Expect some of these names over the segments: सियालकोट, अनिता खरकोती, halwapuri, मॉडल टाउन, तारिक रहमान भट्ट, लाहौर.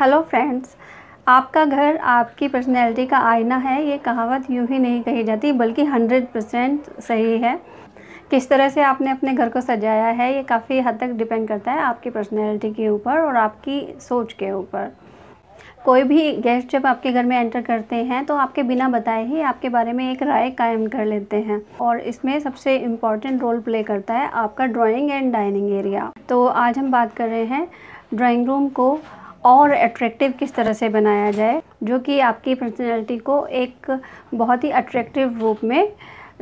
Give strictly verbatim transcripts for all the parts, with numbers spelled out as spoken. Hello friends, आपका घर आपकी पर्सनैलिटी का आईना है। ये कहावत यूँ ही नहीं कही जाती बल्कि हंड्रेड परसेंट सही है। किस तरह से आपने अपने घर को सजाया है ये काफ़ी हद तक डिपेंड करता है आपकी पर्सनैलिटी के ऊपर और आपकी सोच के ऊपर। कोई भी गेस्ट जब आपके घर में एंटर करते हैं तो आपके बिना बताए ही आपके बारे में एक राय कायम कर लेते हैं और इसमें सबसे इम्पॉर्टेंट रोल प्ले करता है आपका ड्राइंग एंड डाइनिंग एरिया। तो आज हम बात कर रहे हैं ड्राइंग रूम को और अट्रैक्टिव किस तरह से बनाया जाए, जो कि आपकी पर्सनैलिटी को एक बहुत ही अट्रैक्टिव रूप में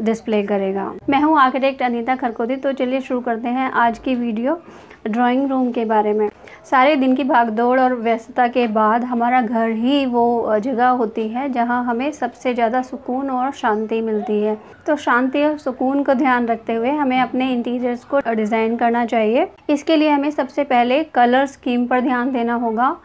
डिस्प्ले करेगा। मैं हूं आर्किटेक्ट अनिता खरकोती। तो चलिए शुरू करते हैं आज की वीडियो ड्राइंग रूम के बारे में। सारे दिन की भागदौड़ और व्यस्तता के बाद हमारा घर ही वो जगह होती है जहां हमें सबसे ज़्यादा सुकून और शांति मिलती है। तो शांति और सुकून को ध्यान रखते हुए हमें अपने इंटीरियर्स को डिज़ाइन करना चाहिए। इसके लिए हमें सबसे पहले कलर स्कीम पर ध्यान देना होगा।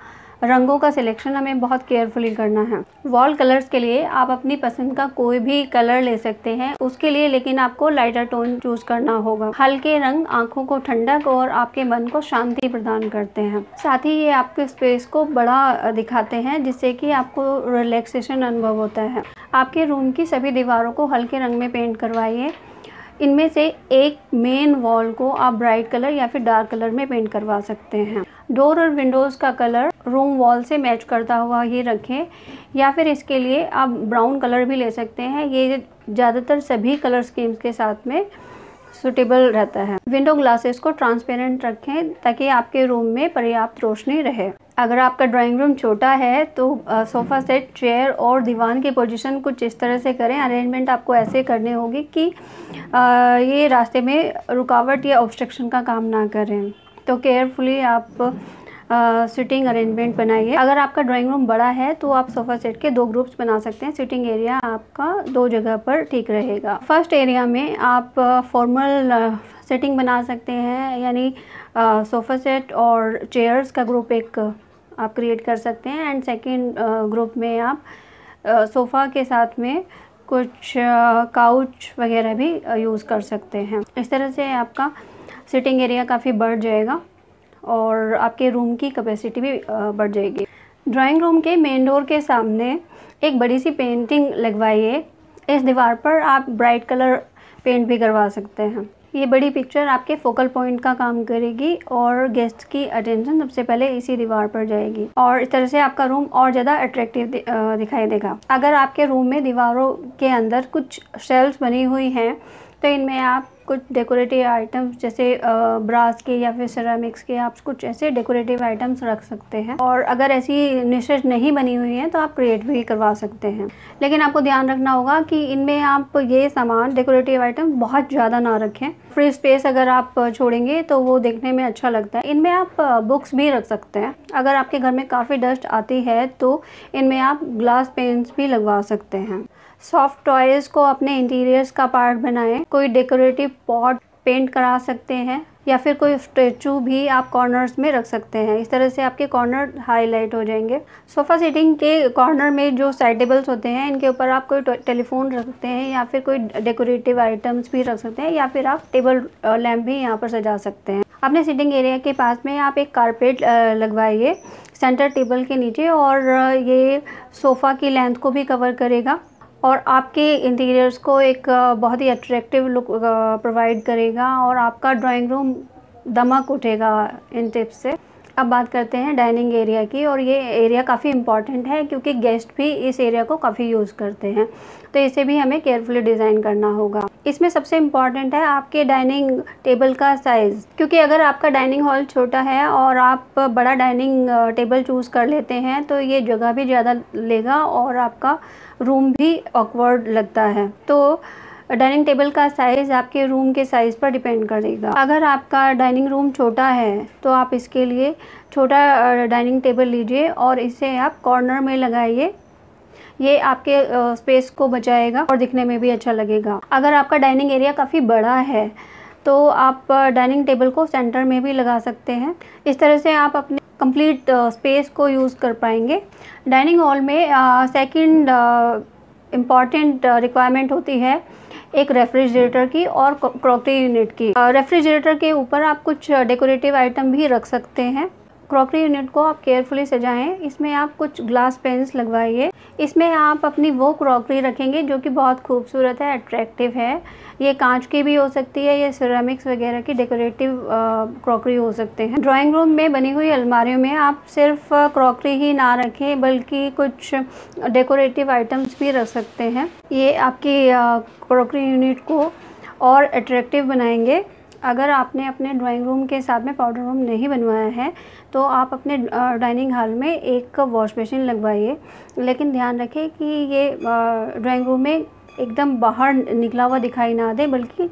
रंगों का सिलेक्शन हमें बहुत केयरफुली करना है। वॉल कलर्स के लिए आप अपनी पसंद का कोई भी कलर ले सकते हैं, उसके लिए लेकिन आपको लाइटर टोन चूज करना होगा। हल्के रंग आंखों को ठंडक और आपके मन को शांति प्रदान करते हैं। साथ ही ये आपके स्पेस को बड़ा दिखाते हैं जिससे कि आपको रिलैक्सेशन अनुभव होता है। आपके रूम की सभी दीवारों को हल्के रंग में पेंट करवाइए। इनमें से एक मेन वॉल को आप ब्राइट कलर या फिर डार्क कलर में पेंट करवा सकते हैं। डोर और विंडोज़ का कलर रूम वॉल से मैच करता हुआ ही रखें, या फिर इसके लिए आप ब्राउन कलर भी ले सकते हैं। ये ज़्यादातर सभी कलर स्कीम्स के साथ में सूटेबल रहता है। विंडो ग्लासेस को ट्रांसपेरेंट रखें ताकि आपके रूम में पर्याप्त रोशनी रहे। अगर आपका ड्राइंग रूम छोटा है तो सोफ़ा सेट, चेयर और दीवान की पोजीशन कुछ इस तरह से करें। अरेंजमेंट आपको ऐसे करने होगी कि आ, ये रास्ते में रुकावट या ऑब्स्ट्रक्शन का काम ना करें। तो केयरफुली आप सिटिंग अरेंजमेंट बनाइए। अगर आपका ड्राइंग रूम बड़ा है तो आप सोफ़ा सेट के दो ग्रुप्स बना सकते हैं। सिटिंग एरिया आपका दो जगह पर ठीक रहेगा। फर्स्ट एरिया में आप फॉर्मल सेटिंग बना सकते हैं, यानी सोफ़ा सेट और चेयर्स का ग्रुप एक आप क्रिएट कर सकते हैं। एंड सेकंड ग्रुप में आप सोफ़ा के साथ में कुछ काउच वगैरह भी यूज़ कर सकते हैं। इस तरह से आपका सिटिंग एरिया काफ़ी बढ़ जाएगा और आपके रूम की कैपेसिटी भी बढ़ जाएगी। ड्राइंग रूम के मेन डोर के सामने एक बड़ी सी पेंटिंग लगवाइए। इस दीवार पर आप ब्राइट कलर पेंट भी करवा सकते हैं। ये बड़ी पिक्चर आपके फोकल पॉइंट का काम करेगी और गेस्ट की अटेंशन सबसे पहले इसी दीवार पर जाएगी और इस तरह से आपका रूम और ज़्यादा अट्रैक्टिव दिखाई देगा। अगर आपके रूम में दीवारों के अंदर कुछ शेल्फ्स बनी हुई हैं तो इनमें आप कुछ डेकोरेटिव आइटम्स जैसे ब्रास के या फिर सिरेमिक्स के आप कुछ ऐसे डेकोरेटिव आइटम्स रख सकते हैं। और अगर ऐसी निशेष नहीं बनी हुई है तो आप क्रिएट भी करवा सकते हैं, लेकिन आपको ध्यान रखना होगा कि इनमें आप ये सामान डेकोरेटिव आइटम बहुत ज़्यादा ना रखें। फ्री स्पेस अगर आप छोड़ेंगे तो वो देखने में अच्छा लगता है। इनमें आप बुक्स भी रख सकते हैं। अगर आपके घर में काफ़ी डस्ट आती है तो इनमें आप ग्लास पेंट्स भी लगवा सकते हैं। सॉफ्ट टॉयज़ को अपने इंटीरियर्स का पार्ट बनाएं। कोई डेकोरेटिव पॉट पेंट करा सकते हैं या फिर कोई स्टैचू भी आप कॉर्नर्स में रख सकते हैं। इस तरह से आपके कॉर्नर हाईलाइट हो जाएंगे। सोफ़ा सेटिंग के कॉर्नर में जो साइड टेबल्स होते हैं इनके ऊपर आप कोई टेलीफोन रख सकते हैं या फिर कोई डेकोरेटिव आइटम्स भी रख सकते हैं, या फिर आप टेबल लैम्प भी यहाँ पर सजा सकते हैं। अपने सिटिंग एरिया के पास में आप एक कारपेट लगवाइए सेंटर टेबल के नीचे, और ये सोफ़ा की लेंथ को भी कवर करेगा और आपके इंटीरियर्स को एक बहुत ही अट्रैक्टिव लुक प्रोवाइड करेगा और आपका ड्राइंग रूम दमक उठेगा इन टिप्स से। अब बात करते हैं डाइनिंग एरिया की, और ये एरिया काफ़ी इम्पॉर्टेंट है क्योंकि गेस्ट भी इस एरिया को काफ़ी यूज़ करते हैं, तो इसे भी हमें केयरफुली डिज़ाइन करना होगा। इसमें सबसे इम्पॉर्टेंट है आपके डाइनिंग टेबल का साइज़, क्योंकि अगर आपका डाइनिंग हॉल छोटा है और आप बड़ा डाइनिंग टेबल चूज़ कर लेते हैं तो ये जगह भी ज़्यादा लेगा और आपका रूम भी ऑकवर्ड लगता है। तो डाइनिंग टेबल का साइज़ आपके रूम के साइज़ पर डिपेंड करेगा। अगर आपका डाइनिंग रूम छोटा है तो आप इसके लिए छोटा डाइनिंग टेबल लीजिए और इसे आप कॉर्नर में लगाइए। ये आपके स्पेस को बचाएगा और दिखने में भी अच्छा लगेगा। अगर आपका डाइनिंग एरिया काफ़ी बड़ा है तो आप डाइनिंग टेबल को सेंटर में भी लगा सकते हैं। इस तरह से आप अपने कंप्लीट स्पेस को यूज़ कर पाएंगे। डाइनिंग हॉल में सेकंड इम्पॉर्टेंट रिक्वायरमेंट होती है एक रेफ्रिजरेटर की और क्रॉकरी यूनिट की। रेफ्रिजरेटर के ऊपर आप कुछ डेकोरेटिव आइटम भी रख सकते हैं। क्रॉकरी यूनिट को आप केयरफुली सजाएं। इसमें आप कुछ ग्लास पेन्स लगवाइए। इसमें आप अपनी वो क्रॉकरी रखेंगे जो कि बहुत खूबसूरत है, अट्रैक्टिव है। ये कांच की भी हो सकती है या सिरेमिक्स वगैरह की डेकोरेटिव क्रॉकरी हो सकते हैं। ड्राइंग रूम में बनी हुई अलमारियों में आप सिर्फ क्रॉकरी ही ना रखें बल्कि कुछ डेकोरेटिव आइटम्स भी रख सकते हैं। ये आपकी क्रॉकरी यूनिट को और अट्रैक्टिव बनाएंगे। अगर आपने अपने ड्राइंग रूम के साथ में पाउडर रूम नहीं बनवाया है तो आप अपने डाइनिंग हॉल में एक वॉश बेसिन लगवाइए, लेकिन ध्यान रखें कि ये ड्राइंग रूम में एकदम बाहर निकला हुआ दिखाई ना दे बल्कि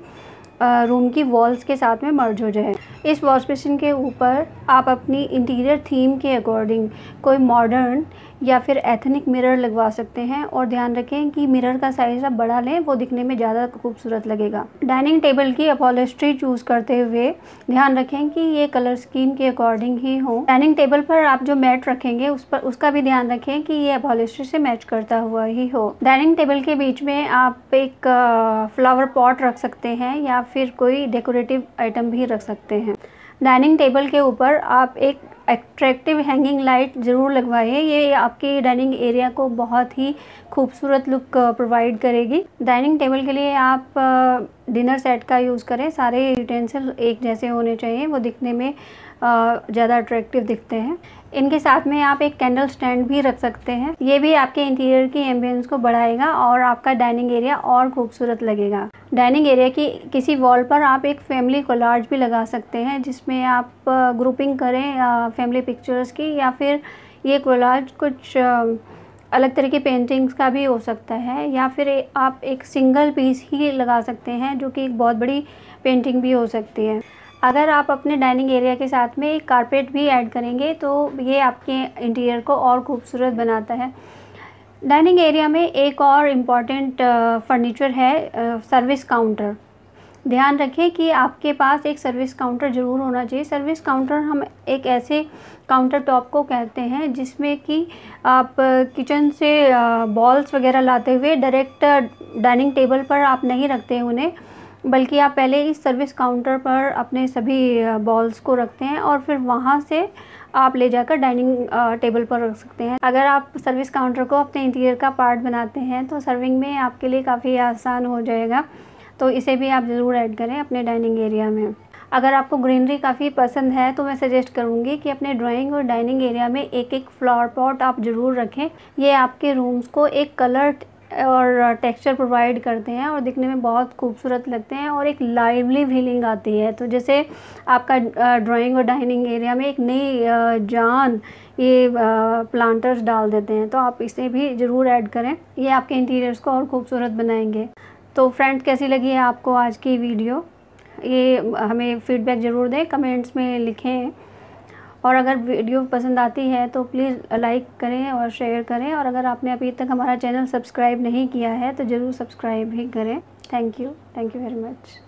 रूम की वॉल्स के साथ में मर्ज हो जाए। इस वॉश बेसिन के ऊपर आप अपनी इंटीरियर थीम के अकॉर्डिंग कोई मॉडर्न या फिर एथनिक मिरर लगवा सकते हैं, और ध्यान रखें कि मिरर का साइज आप बड़ा लें, वो दिखने में ज़्यादा खूबसूरत लगेगा। डाइनिंग टेबल की अपॉलिस्ट्री चूज़ करते हुए ध्यान रखें कि ये कलर स्कीम के अकॉर्डिंग ही हो। डाइनिंग टेबल पर आप जो मैट रखेंगे उस पर उसका भी ध्यान रखें कि ये अपॉलिस्ट्री से मैच करता हुआ ही हो। डाइनिंग टेबल के बीच में आप एक फ्लावर पॉट रख सकते हैं या फिर कोई डेकोरेटिव आइटम भी रख सकते हैं। डाइनिंग टेबल के ऊपर आप एक एट्रैक्टिव हैंगिंग लाइट ज़रूर लगवाइए। ये आपके डाइनिंग एरिया को बहुत ही खूबसूरत लुक प्रोवाइड करेगी। डाइनिंग टेबल के लिए आप डिनर सेट का यूज़ करें। सारे यूटेंसिल एक जैसे होने चाहिए, वो दिखने में ज़्यादा अट्रैक्टिव दिखते हैं। इनके साथ में आप एक कैंडल स्टैंड भी रख सकते हैं। ये भी आपके इंटीरियर की एम्बियंस को बढ़ाएगा और आपका डाइनिंग एरिया और खूबसूरत लगेगा। डाइनिंग एरिया की किसी वॉल पर आप एक फैमिली कोलाज भी लगा सकते हैं, जिसमें आप ग्रुपिंग करें फैमिली पिक्चर्स की, या फिर ये कोलाज कुछ अलग तरह की पेंटिंग्स का भी हो सकता है, या फिर आप एक सिंगल पीस ही लगा सकते हैं जो कि एक बहुत बड़ी पेंटिंग भी हो सकती है। अगर आप अपने डाइनिंग एरिया के साथ में एक कारपेट भी ऐड करेंगे तो ये आपके इंटीरियर को और खूबसूरत बनाता है। डाइनिंग एरिया में एक और इम्पॉर्टेंट फर्नीचर है सर्विस काउंटर। ध्यान रखें कि आपके पास एक सर्विस काउंटर ज़रूर होना चाहिए। सर्विस काउंटर हम एक ऐसे काउंटर टॉप को कहते हैं जिसमें कि आप किचन से बॉल्स वगैरह लाते हुए डायरेक्ट डाइनिंग टेबल पर आप नहीं रखते उन्हें, बल्कि आप पहले इस सर्विस काउंटर पर अपने सभी बॉल्स को रखते हैं और फिर वहाँ से आप ले जाकर डाइनिंग टेबल पर रख सकते हैं। अगर आप सर्विस काउंटर को अपने इंटीरियर का पार्ट बनाते हैं तो सर्विंग में आपके लिए काफ़ी आसान हो जाएगा, तो इसे भी आप ज़रूर ऐड करें अपने डाइनिंग एरिया में। अगर आपको ग्रीनरी काफ़ी पसंद है तो मैं सजेस्ट करूंगी कि अपने ड्राइंग और डाइनिंग एरिया में एक एक फ्लावर पॉट आप ज़रूर रखें। ये आपके रूम्स को एक कलर्ड और टेक्सचर प्रोवाइड करते हैं और दिखने में बहुत खूबसूरत लगते हैं और एक लाइवली फीलिंग आती है। तो जैसे आपका ड्राइंग और डाइनिंग एरिया में एक नई जान ये प्लांटर्स डाल देते हैं, तो आप इसे भी ज़रूर ऐड करें। ये आपके इंटीरियर्स को और खूबसूरत बनाएंगे। तो फ्रेंड्स, कैसी लगी है आपको आज की वीडियो? ये हमें फीडबैक ज़रूर दें, कमेंट्स में लिखें, और अगर वीडियो पसंद आती है तो प्लीज़ लाइक करें और शेयर करें, और अगर आपने अभी तक हमारा चैनल सब्सक्राइब नहीं किया है तो ज़रूर सब्सक्राइब भी करें। Thank you, thank you very much.